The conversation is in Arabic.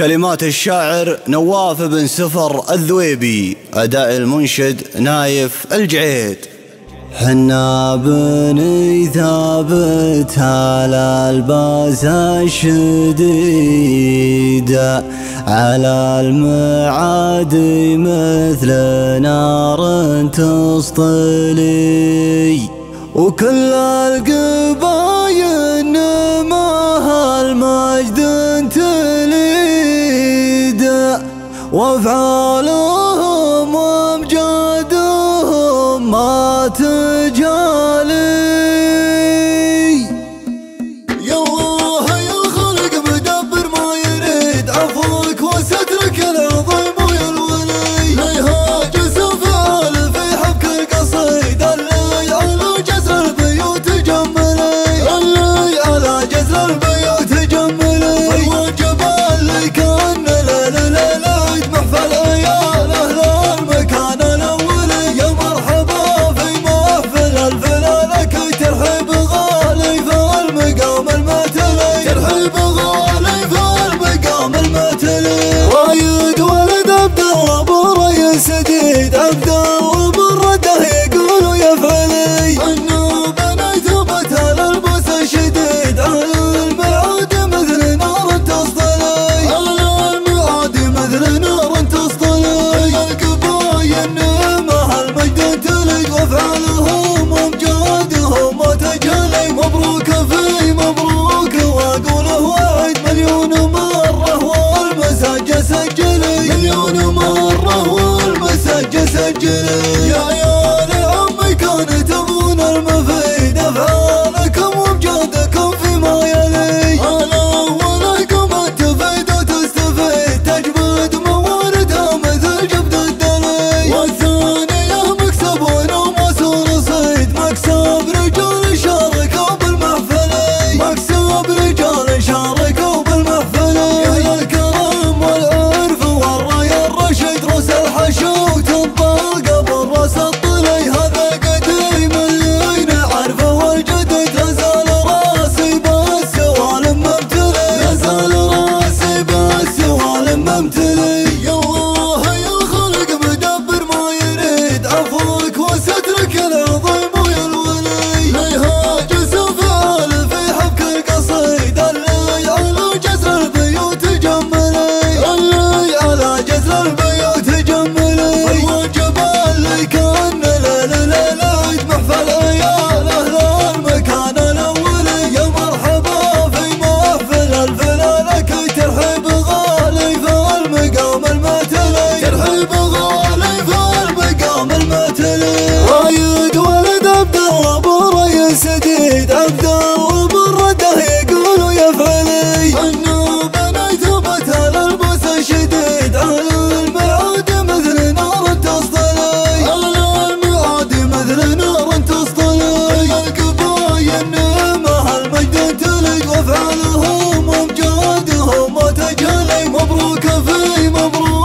كلمات الشاعر نواف بن سفر الذويبي، أداء المنشد نايف الجعيد. حنا بني ثابت على الباس الشديدة، على المعاد مثل نار تسطلي، وكل القبايل نماها المجد تليد، وافعالهم وامجادهم ما تجالي. يا الله يا الخالق مدبر ما يريد، عفوك وسترك العظيم ويا الولي، لا يهاجس وفعال في حبك القصيد، اللي على جسر البيوت جملي، اللي على جسر البيوت جملي، فروى جبال لي كأن ليل العيد، محفل عيال أهل المكان الأولي، يا مرحبا في محفل الفلالك، ترحب غالي في المقام المتلي، ترحب غالي في المقام المتلي. وايد ولد عبد الله أبو ريس جديد، عبد الله بالرده يقولوا يا فلي، إنه بني ثبت على الباس الشديد، على المعاد مثل نار تسطلي، على المعاد مثل نار تسطلي، يا القبايل نماها المجد تلي، وافعالهم وامجادهم ما تجلي. مبروك في مبروك واقوله وعد مليون مرة، والمسج سجلي مليون مرة، والمسج سجلي. يا عيال عمي كان تبون المفيد، افعالكم وامجادكم فيما يلي، على ولكم التفيد وتستفيد، تجمد مواردها مثل جبد الدلي، والثانية مكسب ونوماس ورصيد، مكسب رجال شاركوا بالمحفلي، مكسب رجال شاركوا بالمحفلي. يا أهل الكرم والعرف والرأي الرشيد، رأس الحشو تنطلق بالرأس الطلي، هذا قديم اللي نعرفه والجديد، لا زال راسي بالسوالم ممتلي، لا زال راسي بالسوالم ممتلي. يا الله يا الخالق مدبر ما يريد، عفوك وسترك العظيم ويا الولي، لا يهاجس وفعال في حبك القصيد، اللي على جسر البيوت جملي، اللي على جسر البيوت جملي، فروى جبال لي كأن ليل العيد، محفل عيال أهل المكان الأولي، يا مرحبا في محفل الفلالك، ترحب غالي في المقام المتلي، ترحب غالي في المقام المتلي. وايد ولد عبد الله أبو ريس جديد، عبد الله بالرده يقولوا يا فلي، إنه بني ثبت على الباس الشديد، على المعاد مثل نار تسطلي، على المعاد مثل نار تسطلي، يا القبايل نماها المجد تلي، وافعالهم وامجادهم ما تجلي. مبروك في مبروك